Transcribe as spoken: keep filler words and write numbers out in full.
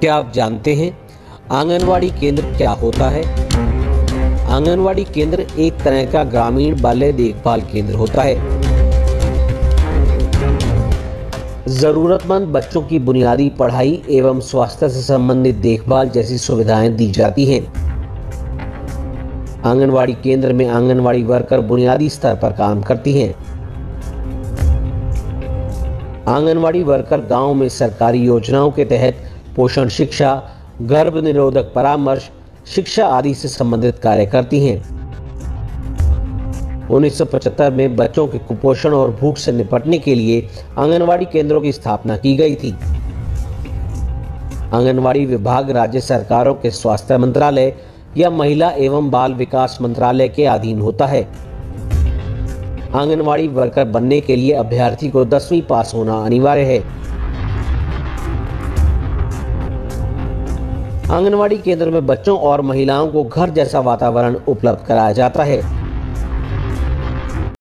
क्या आप जानते हैं आंगनवाड़ी केंद्र क्या होता है? आंगनवाड़ी केंद्र एक तरह का ग्रामीण बाल्य देखभाल केंद्र होता है। जरूरतमंद बच्चों की बुनियादी पढ़ाई एवं स्वास्थ्य से संबंधित देखभाल जैसी सुविधाएं दी जाती हैं। आंगनवाड़ी केंद्र में आंगनवाड़ी वर्कर बुनियादी स्तर पर काम करती हैं। आंगनवाड़ी वर्कर गांव में सरकारी योजनाओं के तहत पोषण शिक्षा, गर्भ निरोधक परामर्श, शिक्षा आदि से संबंधित कार्य करती हैं। उन्नीस सौ पचहत्तर में बच्चों के कुपोषण और भूख से निपटने के लिए आंगनवाड़ी केंद्रों की स्थापना की गई थी। आंगनवाड़ी विभाग राज्य सरकारों के स्वास्थ्य मंत्रालय या महिला एवं बाल विकास मंत्रालय के अधीन होता है। आंगनवाड़ी वर्कर बनने के लिए अभ्यर्थी को दसवीं पास होना अनिवार्य है। आंगनवाड़ी केंद्र में बच्चों और महिलाओं को घर जैसा वातावरण उपलब्ध कराया जाता है।